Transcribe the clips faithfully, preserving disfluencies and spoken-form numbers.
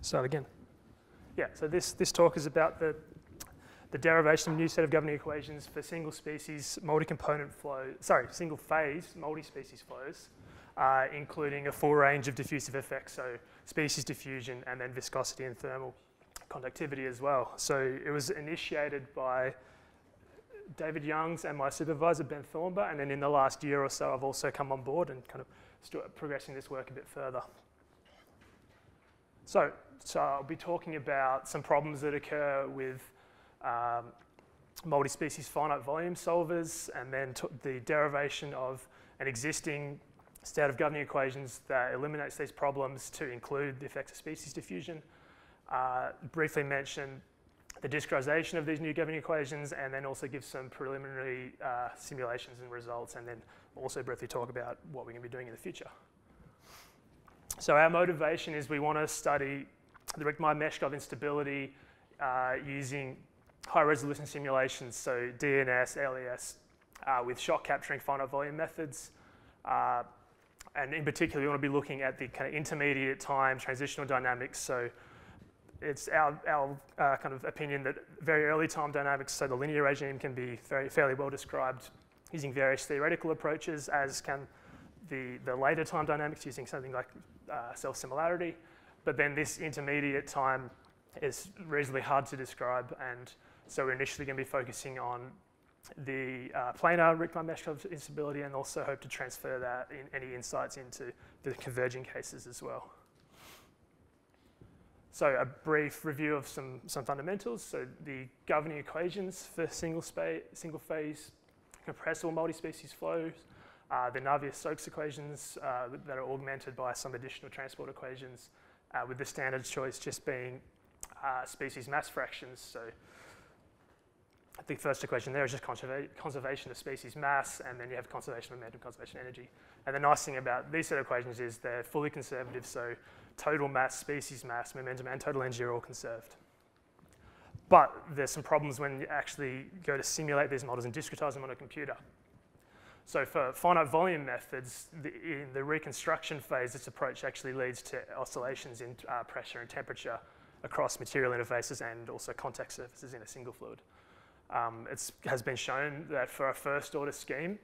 start again. Yeah, so this, this talk is about the, the derivation of a new set of governing equations for single species, multi-component flow, sorry, single phase, multi-species flows, uh, including a full range of diffusive effects, so species diffusion and then viscosity and thermal conductivity as well. So it was initiated by David Youngs and my supervisor, Ben Thornber, and then in the last year or so, I've also come on board and kind of progressing this work a bit further. So, so I'll be talking about some problems that occur with um, multi-species finite volume solvers, and then the derivation of an existing set of governing equations that eliminates these problems to include the effects of species diffusion. Uh, briefly mention the discretization of these new governing equations, and then also give some preliminary uh, simulations and results, and then also briefly talk about what we're going to be doing in the future. So our motivation is we want to study the Richtmyer-Meshkov instability uh, using high-resolution simulations, so D N S, L E S, uh, with shock capturing finite volume methods. Uh, and in particular, we want to be looking at the kind of intermediate time transitional dynamics. So it's our, our uh, kind of opinion that very early time dynamics, so the linear regime, can be very, fairly well described using various theoretical approaches, as can the, the later time dynamics using something like uh, self-similarity. But then this intermediate time is reasonably hard to describe, and so we're initially going to be focusing on the uh, planar Richtmyer-Meshkov instability, and also hope to transfer that in any insights into the converging cases as well. So a brief review of some, some fundamentals. So the governing equations for single, single phase compressible multi-species flows, uh, the Navier-Stokes equations uh, that are augmented by some additional transport equations, uh, with the standard choice just being uh, species mass fractions. So the first equation there is just conserva conservation of species mass, and then you have conservation of momentum, conservation energy. And the nice thing about these set of equations is they're fully conservative, so total mass, species mass, momentum, and total energy are all conserved. But there's some problems when you actually go to simulate these models and discretize them on a computer. So for finite volume methods, the, in the reconstruction phase, this approach actually leads to oscillations in uh, pressure and temperature across material interfaces and also contact surfaces in a single fluid. Um, it has been shown that for a first order scheme,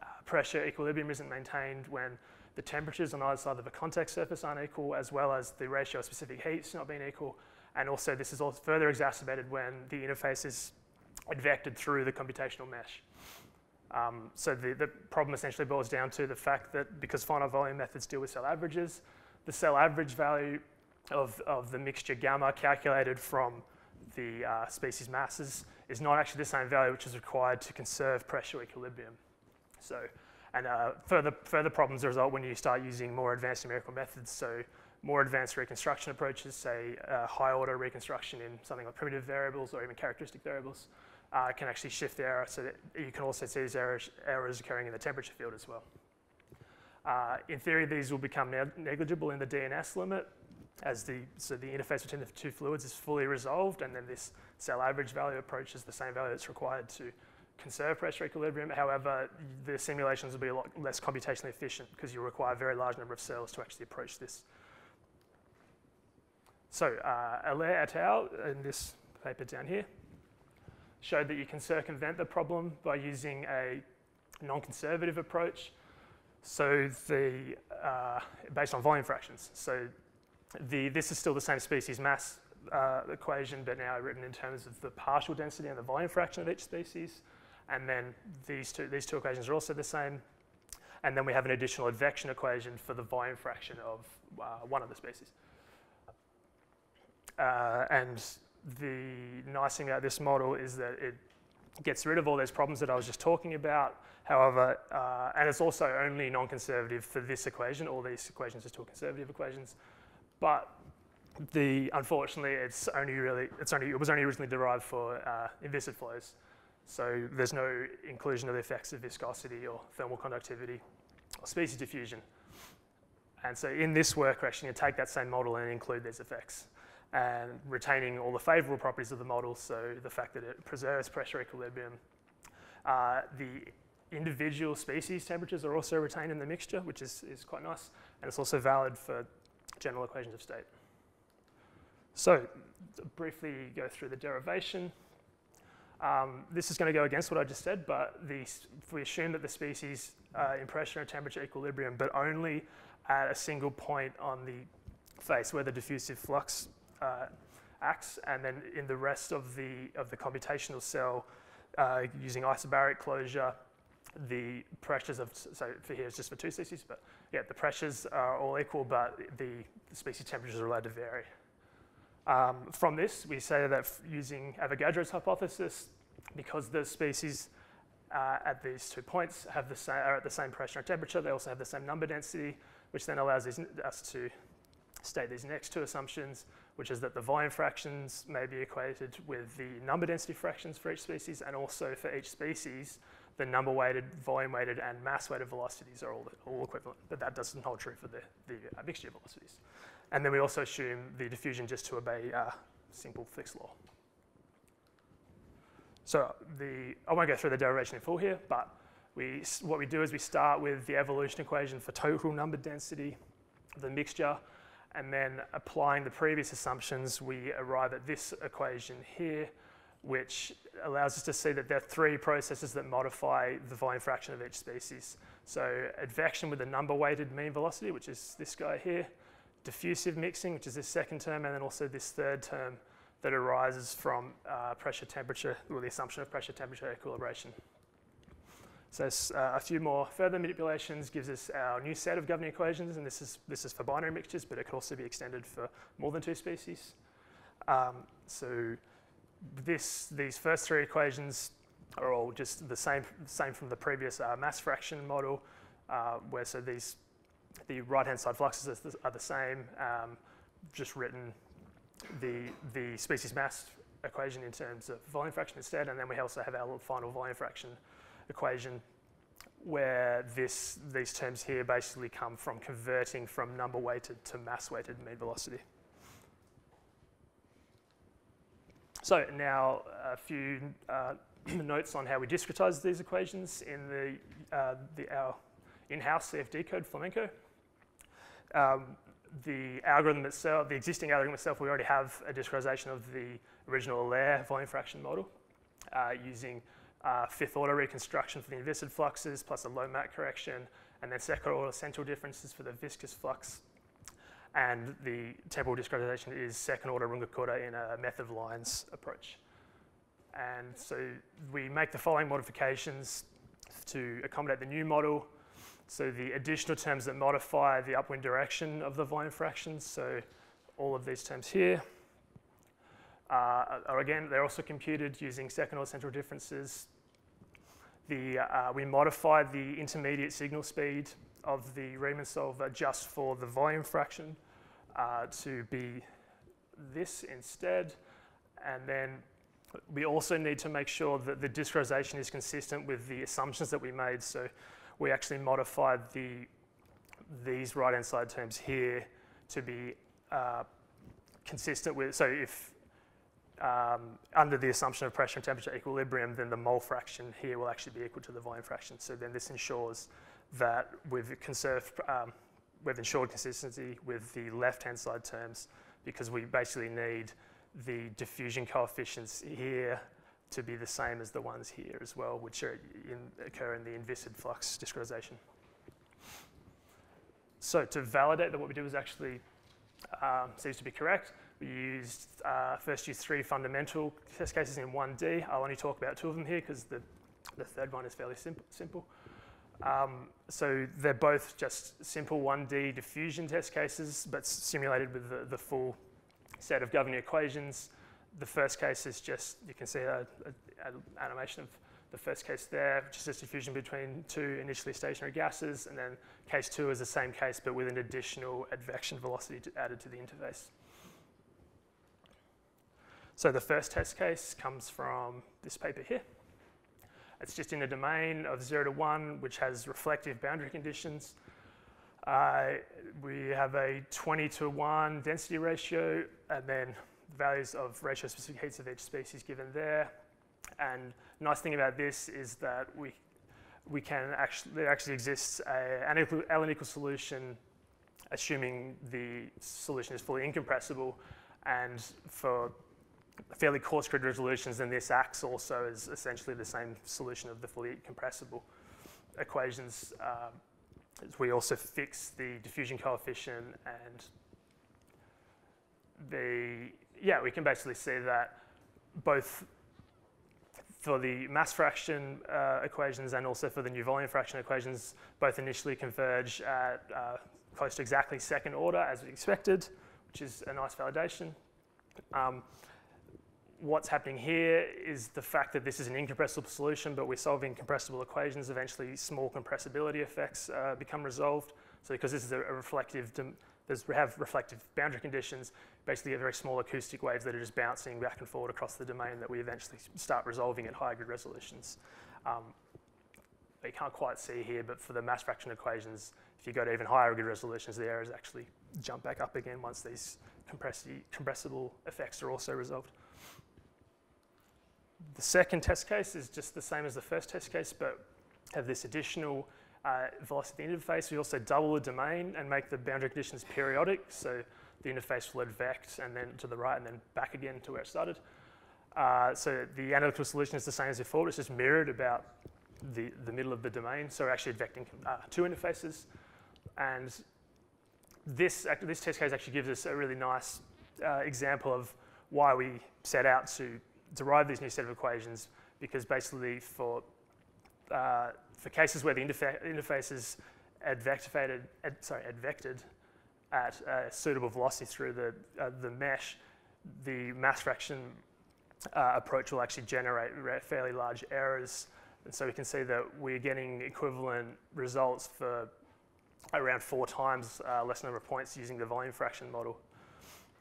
uh, pressure equilibrium isn't maintained when the temperatures on either side of a contact surface aren't equal, as well as the ratio of specific heats not being equal. And also this is also further exacerbated when the interface is advected through the computational mesh. Um, so the, the problem essentially boils down to the fact that because finite volume methods deal with cell averages, the cell average value of, of the mixture gamma calculated from the uh, species masses is not actually the same value which is required to conserve pressure equilibrium. So, And uh, further, further problems result when you start using more advanced numerical methods, so more advanced reconstruction approaches, say uh, high-order reconstruction in something like primitive variables or even characteristic variables, uh, can actually shift the error, so that you can also see these errors, errors occurring in the temperature field as well. Uh, in theory, these will become ne negligible in the D N S limit, as the, so the interface between the two fluids is fully resolved, and then this cell average value approach is the same value that's required to conserve pressure equilibrium. However, the simulations will be a lot less computationally efficient because you require a very large number of cells to actually approach this. So uh, Allaire et al. In this paper down here showed that you can circumvent the problem by using a non-conservative approach. So the, uh, based on volume fractions. So the, this is still the same species mass uh, equation, but now written in terms of the partial density and the volume fraction of each species. And then these two, these two equations are also the same. And then we have an additional advection equation for the volume fraction of uh, one of the species. Uh, and the nice thing about this model is that it gets rid of all those problems that I was just talking about. However, uh, and it's also only non-conservative for this equation. All these equations are still conservative equations. But the, unfortunately, it's only really, it's only, it was only originally derived for uh, inviscid flows. So there's no inclusion of the effects of viscosity or thermal conductivity or species diffusion. And so in this work, we're actually going to take that same model and include these effects, and retaining all the favorable properties of the model, so the fact that it preserves pressure equilibrium. Uh, the individual species temperatures are also retained in the mixture, which is, is quite nice, and it's also valid for general equations of state. So briefly go through the derivation. Um, this is going to go against what I just said, but the, if we assume that the species uh, in pressure and temperature equilibrium, but only at a single point on the face where the diffusive flux uh, acts, and then in the rest of the of the computational cell, uh, using isobaric closure, the pressures of, so for here it's just for two species, but yeah, the pressures are all equal, but the, the species temperatures are allowed to vary. Um, from this, we say that f using Avogadro's hypothesis, because the species uh, at these two points have the same, are at the same pressure and temperature, they also have the same number density, which then allows these, us to state these next two assumptions, which is that the volume fractions may be equated with the number density fractions for each species, and also for each species, the number-weighted, volume-weighted, and mass-weighted velocities are all, all equivalent, but that doesn't hold true for the, the uh, mixture velocities. And then we also assume the diffusion just to obey uh, simple Fick's law. So the, I won't go through the derivation in full here, but we, what we do is we start with the evolution equation for total number density of the mixture, and then applying the previous assumptions, we arrive at this equation here, which allows us to see that there are three processes that modify the volume fraction of each species. So advection with the number-weighted mean velocity, which is this guy here, diffusive mixing, which is this second term, and then also this third term that arises from uh, pressure temperature, or the assumption of pressure temperature equilibration. So uh, a few more further manipulations gives us our new set of governing equations, and this is, this is for binary mixtures, but it could also be extended for more than two species. Um, so This, these first three equations are all just the same, same from the previous uh, mass fraction model, uh, where so these, the right-hand side fluxes are the, are the same, um, just written the, the species mass equation in terms of volume fraction instead, and then we also have our final volume fraction equation, where this, these terms here basically come from converting from number-weighted to mass-weighted mean velocity. So now a few uh, notes on how we discretize these equations in the, uh, the, our in-house C F D code, Flamenco. Um, the algorithm itself, the existing algorithm itself, we already have a discretization of the original Allaire volume fraction model uh, using uh, fifth order reconstruction for the inviscid fluxes plus a Low-Mack correction, and then second order central differences for the viscous flux. And the temporal discretization is second-order Runge-Kutta in a method of lines approach. And so we make the following modifications to accommodate the new model. So the additional terms that modify the upwind direction of the volume fractions, so all of these terms here, uh, are again, they're also computed using second-order central differences. The, uh, we modify the intermediate signal speed of the Riemann solver just for the volume fraction uh, to be this instead. And then we also need to make sure that the discretization is consistent with the assumptions that we made. So we actually modified the, these right-hand side terms here to be uh, consistent with, so if um, under the assumption of pressure and temperature equilibrium, then the mole fraction here will actually be equal to the volume fraction. So then this ensures that we've conserved, um, we've ensured consistency with the left-hand side terms, because we basically need the diffusion coefficients here to be the same as the ones here as well, which are in, occur in the inviscid flux discretization. So to validate that what we do is actually um, seems to be correct, we used uh, first used three fundamental test cases in one D. I'll only talk about two of them here because the, the third one is fairly simple. simple. Um, so they're both just simple one D diffusion test cases, but simulated with the, the full set of governing equations. The first case is just, you can see an animation of the first case there, which is just diffusion between two initially stationary gases, and then case two is the same case, but with an additional advection velocity to, added to the interface. So the first test case comes from this paper here. It's just in a domain of zero to one, which has reflective boundary conditions. Uh, we have a twenty to one density ratio, and then values of ratio-specific heats of each species given there. And the nice thing about this is that we, we can actually, there actually exists a, an Allen equal solution, assuming the solution is fully incompressible. And for fairly coarse grid resolutions, then this acts also as essentially the same solution of the fully compressible equations. Um, we also fix the diffusion coefficient, and the yeah, we can basically see that both for the mass fraction uh, equations and also for the new volume fraction equations, both initially converge at uh, close to exactly second order as we expected, which is a nice validation. Um, what's happening here is the fact that this is an incompressible solution, but we're solving compressible equations. Eventually, small compressibility effects uh, become resolved. So because this is a, a reflective, there's, we have reflective boundary conditions, basically a very small acoustic waves that are just bouncing back and forward across the domain that we eventually start resolving at higher grid resolutions. Um, you can't quite see here, but for the mass fraction equations, if you go to even higher grid resolutions, the errors actually jump back up again once these compressible effects are also resolved. The second test case is just the same as the first test case, but have this additional uh, velocity interface. We also double the domain and make the boundary conditions periodic, so the interface will advect and then to the right and then back again to where it started. Uh, so the analytical solution is the same as before, it's just mirrored about the, the middle of the domain, so we're actually advecting uh, two interfaces. And this, this test case actually gives us a really nice uh, example of why we set out to derive these new set of equations, because basically for uh, for cases where the interfa interfaces advectivated, ad, sorry, advected at a suitable velocity through the uh, the mesh, the mass fraction uh, approach will actually generate fairly large errors, and so we can see that we're getting equivalent results for around four times uh, less number of points using the volume fraction model.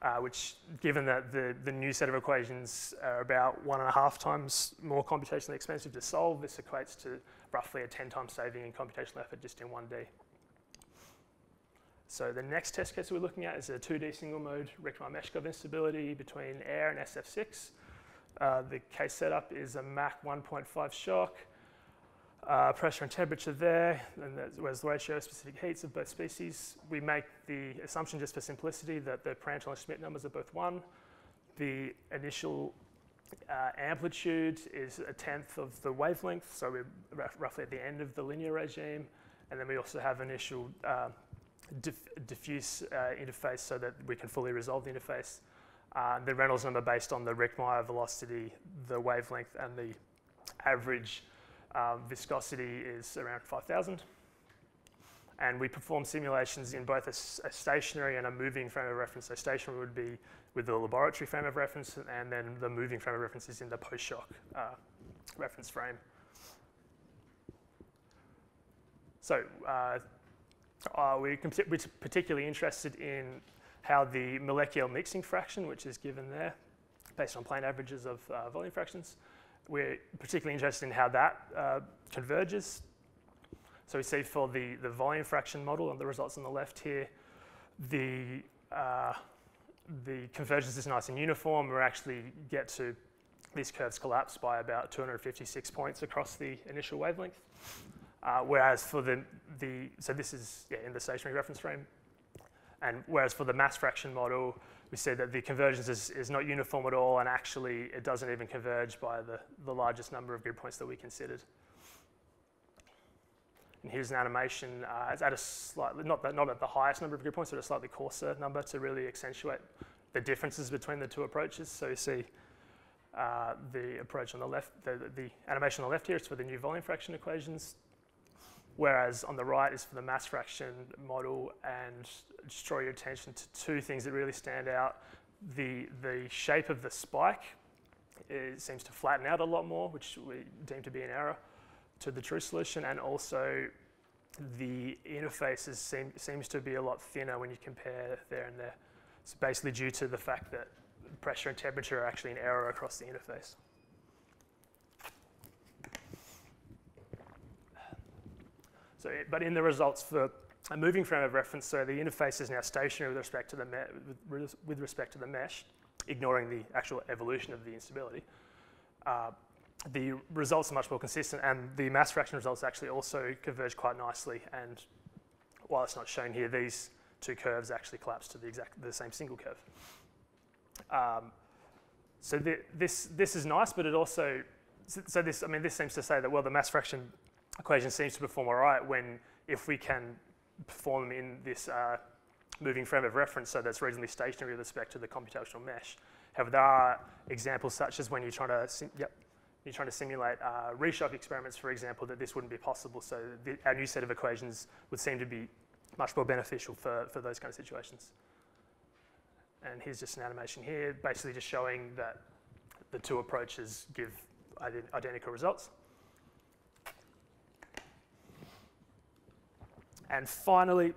Uh, which, given that the, the new set of equations are about one and a half times more computationally expensive to solve, this equates to roughly a ten times saving in computational effort just in one D. So the next test case we're looking at is a two D single mode Richtmyer-Meshkov instability between Allaire and S F six. Uh, the case setup is a Mach one point five shock, uh, pressure and temperature there, and that's where's the ratio of specific heats of both species. We make the assumption, just for simplicity, that the Prandtl and Schmidt numbers are both one. The initial uh, amplitude is a tenth of the wavelength, so we're roughly at the end of the linear regime. And then we also have initial uh, diff diffuse uh, interface so that we can fully resolve the interface. Uh, the Reynolds number based on the Richtmyer velocity, the wavelength, and the average Uh, viscosity is around five thousand. And we perform simulations in both a, a stationary and a moving frame of reference. So stationary would be with the laboratory frame of reference, and then the moving frame of reference is in the post-shock uh, reference frame. So uh, uh, we're, we're particularly interested in how the molecular mixing fraction, which is given there, based on plane averages of uh, volume fractions, we're particularly interested in how that uh, converges. So we see for the, the volume fraction model and the results on the left here, the, uh, the convergence is nice and uniform. We actually get to these curves collapse by about two hundred fifty-six points across the initial wavelength. Uh, whereas for the, the, so this is yeah, in the stationary reference frame. And whereas for the mass fraction model, we said that the convergence is, is not uniform at all, and actually it doesn't even converge by the, the largest number of grid points that we considered. And here's an animation. Uh, it's at a slightly, not, the, not at the highest number of grid points, but a slightly coarser number to really accentuate the differences between the two approaches. So you see uh, the approach on the left, the, the animation on the left here is for the new volume fraction equations, whereas on the right is for the mass fraction model. And just draw your attention to two things that really stand out. The, the shape of the spike, it seems to flatten out a lot more, which we deem to be an error to the true solution. And also the interfaces seem, seems to be a lot thinner when you compare there and there. So basically due to the fact that pressure and temperature are actually an error across the interface. So, but in the results for a moving frame of reference, so the interface is now stationary with respect to the with, with respect to the mesh, ignoring the actual evolution of the instability. Uh, the results are much more consistent, and the mass fraction results actually also converge quite nicely. And while it's not shown here, these two curves actually collapse to the exact the same single curve. Um, so the, this this is nice, but it also so this I mean this seems to say that well the mass fraction equation seems to perform all right when if we can perform in this uh, moving frame of reference, so that's reasonably stationary with respect to the computational mesh. However, there are examples such as when you're trying to sim yep, you're trying to simulate uh, reshock experiments, for example, that this wouldn't be possible. So the, our new set of equations would seem to be much more beneficial for, for those kind of situations. And here's just an animation here, basically just showing that the two approaches give ident identical results. And finally,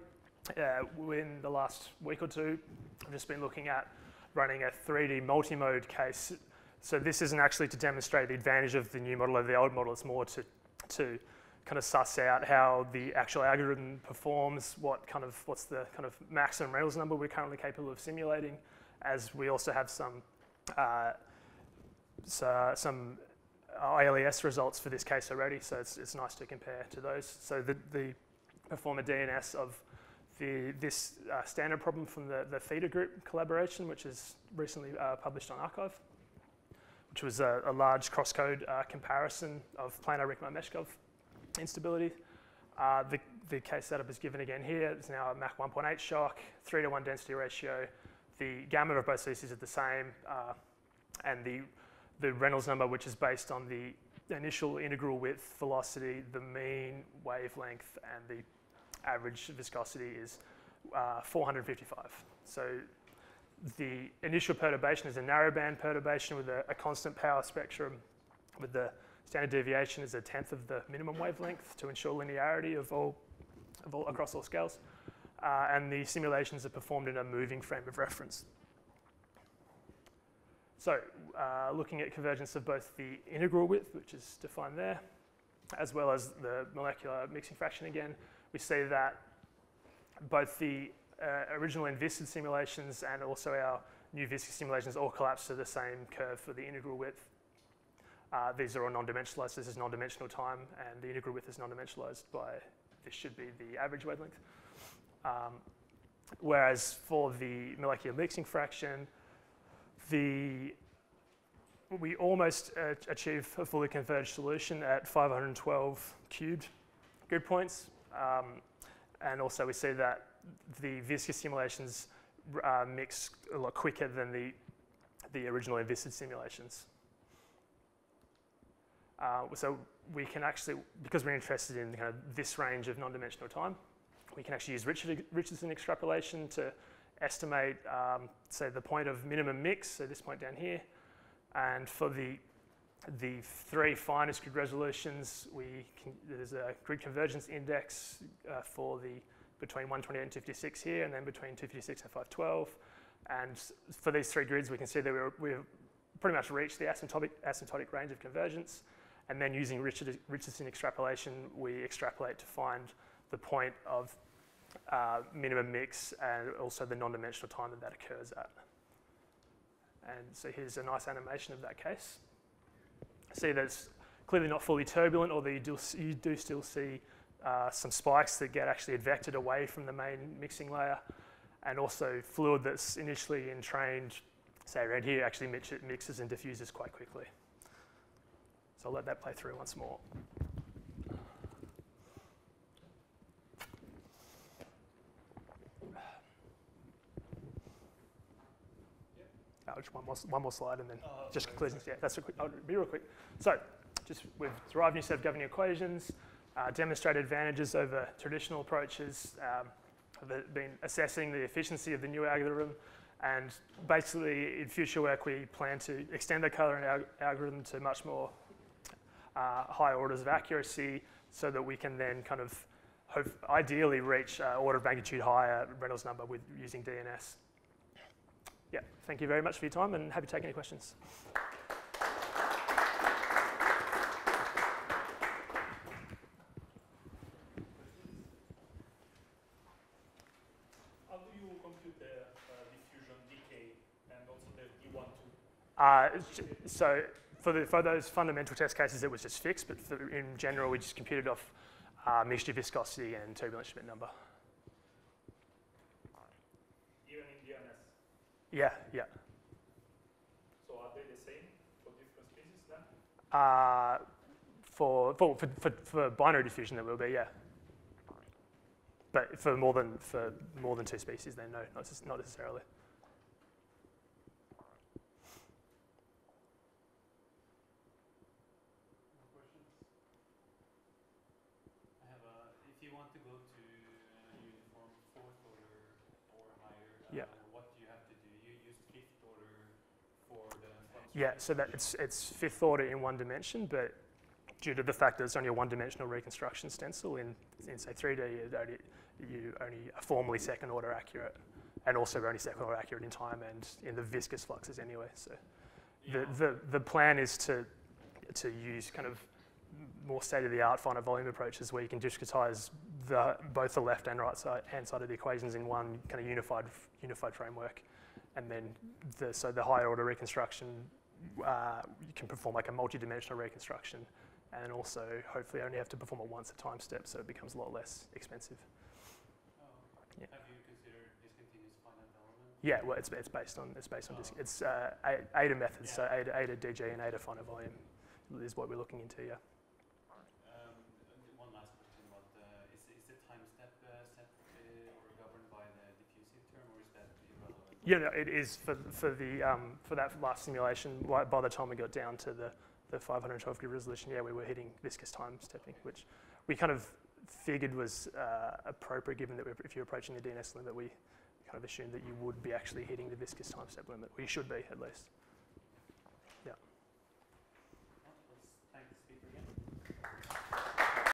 uh, within the last week or two, I've just been looking at running a three D multimode case. So this isn't actually to demonstrate the advantage of the new model over the old model. It's more to, to kind of suss out how the actual algorithm performs, what kind of, what's the kind of maximum Reynolds number we're currently capable of simulating, as we also have some, uh, so, some L E S results for this case already. So it's, it's nice to compare to those. So the, the perform a D N S of the, this uh, standard problem from the, the Theta group collaboration, which is recently uh, published on Archive, which was a, a large cross-code uh, comparison of planar Richtmyer-Meshkov instability. Uh, the, the case setup is given again here. It's now a Mach one point eight shock, three to one density ratio. The gamma of both species is the same, uh, and the, the Reynolds number, which is based on the initial integral width, velocity, the mean wavelength, and the average viscosity is uh, four hundred fifty-five. So the initial perturbation is a narrowband perturbation with a, a constant power spectrum, with the standard deviation is a tenth of the minimum wavelength to ensure linearity of all, of all across all scales. Uh, and the simulations are performed in a moving frame of reference. So uh, looking at convergence of both the integral width, which is defined there, as well as the molecular mixing fraction again, we see that both the uh, original enviscid simulations and also our new viscid simulations all collapse to the same curve for the integral width. Uh, these are all non-dimensionalized. This is non-dimensional time, and the integral width is non-dimensionalized by, this should be the average wavelength. Um, whereas for the molecular mixing fraction, the we almost uh, achieve a fully converged solution at five hundred twelve cubed grid points. Um, and also we see that the viscous simulations uh, mix a lot quicker than the, the original enviscid simulations. Uh, so we can actually, because we're interested in kind of this range of non-dimensional time, we can actually use Richard, Richardson extrapolation to estimate, um, say, the point of minimum mix, so this point down here. And for the the three finest grid resolutions, we can, there's a grid convergence index uh, for the between one twenty-eight and two fifty-six here, and then between two fifty-six and five twelve. And for these three grids, we can see that we're, we've pretty much reached the asymptotic, asymptotic range of convergence. And then using Richard, Richardson extrapolation, we extrapolate to find the point of uh, minimum mix and also the non-dimensional time that that occurs at. And so here's a nice animation of that case. See that it's clearly not fully turbulent, although you do, you do still see uh, some spikes that get actually advected away from the main mixing layer, and also fluid that's initially entrained, say around here, actually mix it mixes and diffuses quite quickly. So I'll let that play through once more. Just one more, one more slide, and then uh, just conclusions. Yeah, that's a quick, I'll be real quick. So, just we've derived a new set of governing equations, uh, demonstrated advantages over traditional approaches, um, have been assessing the efficiency of the new algorithm, and basically in future work we plan to extend the colour in our algorithm to much more uh, high orders of accuracy, so that we can then kind of hope, ideally reach uh, order of magnitude higher Reynolds number with using D N S. Yeah, thank you very much for your time, and happy to take any questions. How do you compute the uh, diffusion decay and also the D one two? Uh, so for, the, for those fundamental test cases, it was just fixed, but for, in general, we just computed off uh, mixture viscosity and turbulent Schmidt number. Yeah, yeah. uh, for, for, for, for binary diffusion there will be, yeah. But for more than, for more than two species, then no, not, not necessarily. Yeah, so that it's, it's fifth order in one dimension, but due to the fact that it's only a one-dimensional reconstruction stencil in, in say, three D, you only, you only are formally second order accurate, and also only second order accurate in time and in the viscous fluxes anyway. So yeah. the, the, the plan is to, to use kind of more state-of-the-art finite volume approaches where you can discretize the, both the left and right side, hand side of the equations in one kind of unified, unified framework. And then, the, so the higher order reconstruction, Uh, you can perform like a multi-dimensional reconstruction, and also hopefully only have to perform it once a time step, so it becomes a lot less expensive. Oh, okay. Yeah. Have you considered discontinuous finite element? Yeah, well, it's it's based on it's based on oh. it's uh, A D A methods, yeah. So A D A, A D A D G and A D A finite volume is what we're looking into. Yeah. Um, one last question about the, is is the time step uh, set uh, or governed by the diffusive term, or is that irrelevant? Yeah, no, it is for for the um, for that last simulation. By the time we got down to the, the five hundred twelve degree resolution, yeah, we were hitting viscous time stepping, which we kind of figured was uh, appropriate, given that if you're approaching the D N S limit, we kind of assumed that you would be actually hitting the viscous time step limit, or you should be at least.